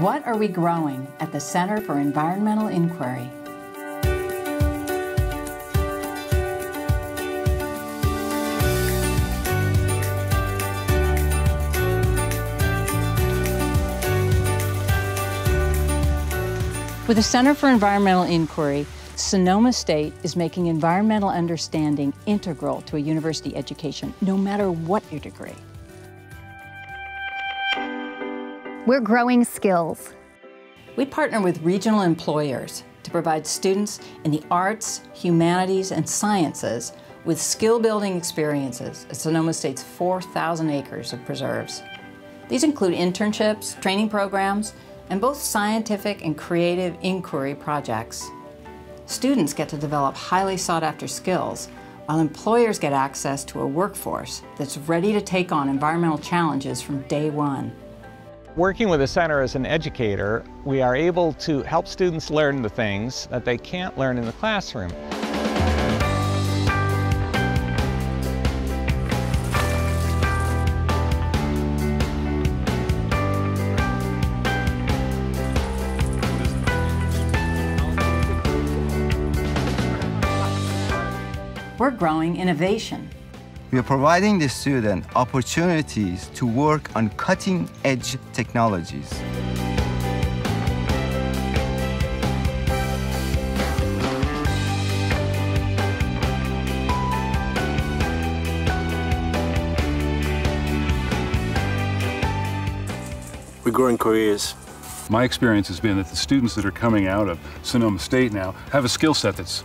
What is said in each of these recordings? What are we growing at the Center for Environmental Inquiry? With the Center for Environmental Inquiry, Sonoma State is making environmental understanding integral to a university education, no matter what your degree. We're growing skills. We partner with regional employers to provide students in the arts, humanities, and sciences with skill-building experiences at Sonoma State's 4,000 acres of preserves. These include internships, training programs, and both scientific and creative inquiry projects. Students get to develop highly sought-after skills, while employers get access to a workforce that's ready to take on environmental challenges from day one. Working with the center as an educator, we are able to help students learn the things that they can't learn in the classroom. We're growing innovation. We are providing the student opportunities to work on cutting-edge technologies. We're growing careers. My experience has been that the students that are coming out of Sonoma State now have a skill set that's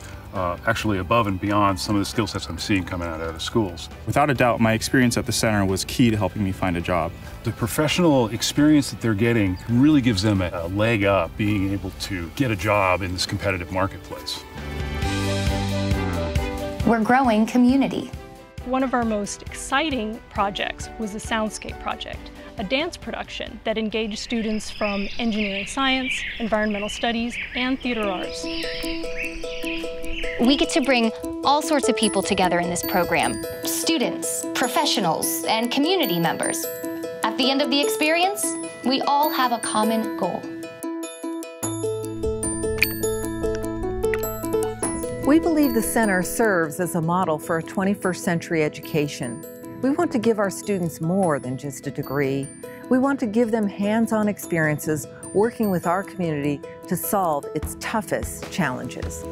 actually above and beyond some of the skill sets I'm seeing coming out of schools. Without a doubt, my experience at the center was key to helping me find a job. The professional experience that they're getting really gives them a leg up being able to get a job in this competitive marketplace. We're growing community. One of our most exciting projects was the Soundscape Project, a dance production that engaged students from engineering science, environmental studies, and theater arts. We get to bring all sorts of people together in this program: students, professionals, and community members. At the end of the experience, we all have a common goal. We believe the center serves as a model for a 21st century education. We want to give our students more than just a degree. We want to give them hands-on experiences working with our community to solve its toughest challenges.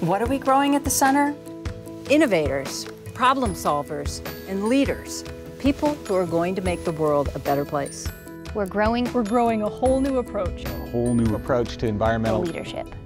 What are we growing at the center? Innovators, problem solvers, and leaders. People who are going to make the world a better place. We're growing a whole new approach. A whole new approach to environmental leadership.